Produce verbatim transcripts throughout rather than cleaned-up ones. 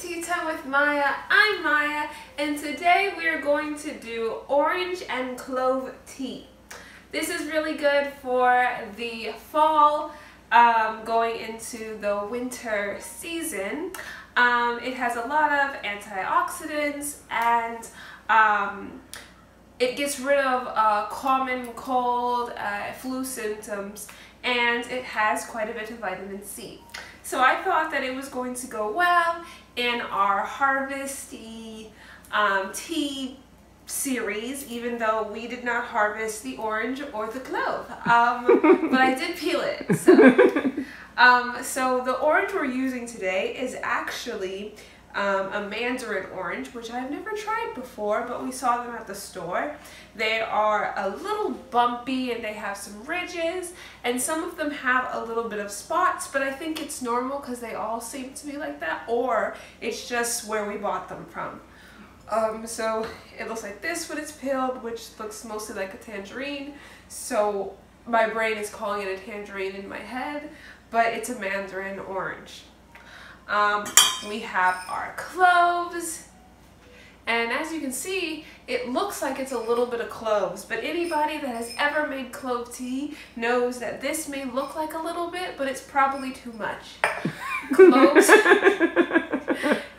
Tea Time with Maya. I'm Maya, and today we are going to do orange and clove tea. This is really good for the fall, um, going into the winter season. Um, it has a lot of antioxidants, and um, it gets rid of uh, common cold, uh, flu symptoms, and it has quite a bit of vitamin C. So I thought that it was going to go well in our harvesty um, tea series, even though we did not harvest the orange or the clove, um, but I did peel it. So, um, so the orange we're using today is actually um, a mandarin orange, which I've never tried before, but we saw them at the store. They are a little bumpy and they have some ridges, and some of them have a little bit of spots, but I think it's normal because they all seem to be like that, or it's just where we bought them from. Um, so it looks like this when it's peeled, which looks mostly like a tangerine, so my brain is calling it a tangerine in my head, but it's a mandarin orange. Um, we have our cloves, and as you can see, it looks like it's a little bit of cloves, but anybody that has ever made clove tea knows that this may look like a little bit, but it's probably too much. Cloves,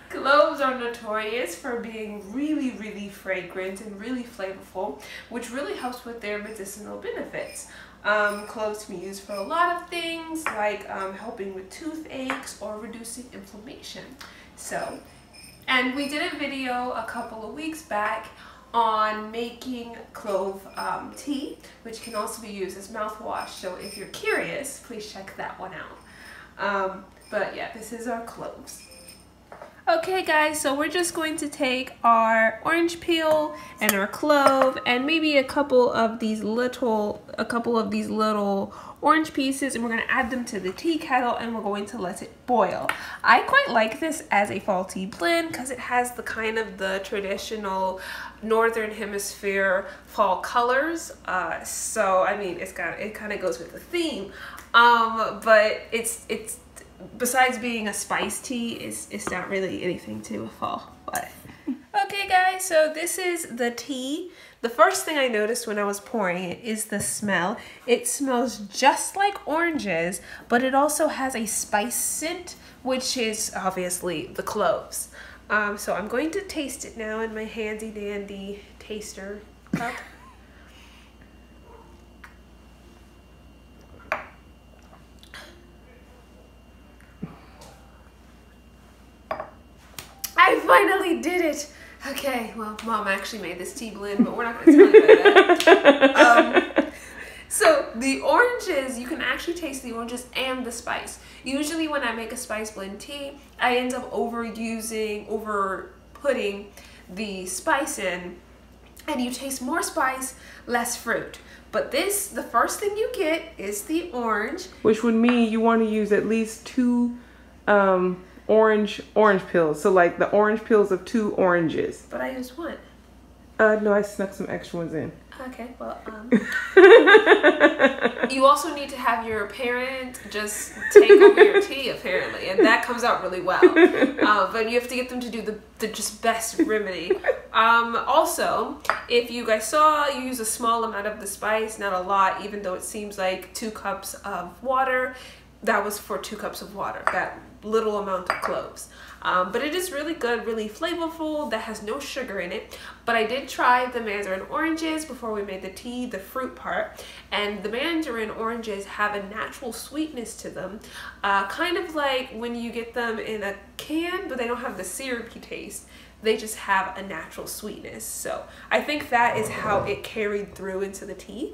cloves are notorious for being really, really fragrant and really flavorful, which really helps with their medicinal benefits. Um, cloves can be used for a lot of things, like um, helping with toothaches or reducing inflammation. So, and we did a video a couple of weeks back on making clove um, tea, which can also be used as mouthwash, so if you're curious, please check that one out. Um, but yeah, this is our cloves. Okay guys, so we're just going to take our orange peel and our clove and maybe a couple of these little a couple of these little orange pieces, and we're going to add them to the tea kettle and we're going to let it boil. I quite like this as a fall tea blend because it has the kind of the traditional northern hemisphere fall colors, uh, so I mean it's got it kind of goes with the theme, um, but it's it's besides being a spice tea, it's, it's not really anything to do with fall. But okay guys, so this is the tea. The first thing I noticed when I was pouring it is the smell. It smells just like oranges, but it also has a spice scent, which is obviously the cloves. Um, so I'm going to taste it now in my handy dandy taster cup. Did it. Okay, well, Mom actually made this tea blend, but we're not going to tell you about that. Um, so the oranges, you can actually taste the oranges and the spice. Usually when I make a spice blend tea, I end up overusing, over putting the spice in, and you taste more spice, less fruit. But this, the first thing you get is the orange. Which would mean you want to use at least two um, orange orange peels, so like the orange peels of two oranges. But I used one. Uh, no, I snuck some extra ones in. Okay, well, um, you also need to have your parent just take over your tea apparently, and that comes out really well. Uh, but you have to get them to do the, the just best remedy. Um, also, if you guys saw, you use a small amount of the spice, not a lot, even though it seems like two cups of water. That was for two cups of water, that little amount of cloves. Um, but it is really good, really flavorful, that has no sugar in it. But I did try the mandarin oranges before we made the tea, the fruit part. And the mandarin oranges have a natural sweetness to them, uh, kind of like when you get them in a can, but they don't have the syrupy taste. They just have a natural sweetness. So I think that is how it carried through into the tea.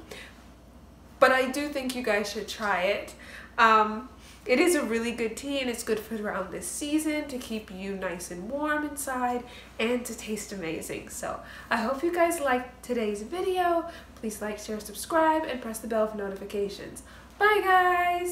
But I do think you guys should try it. Um, it is a really good tea, and it's good for around this season to keep you nice and warm inside and to taste amazing. So I hope you guys liked today's video. Please like, share, subscribe, and press the bell for notifications. Bye guys!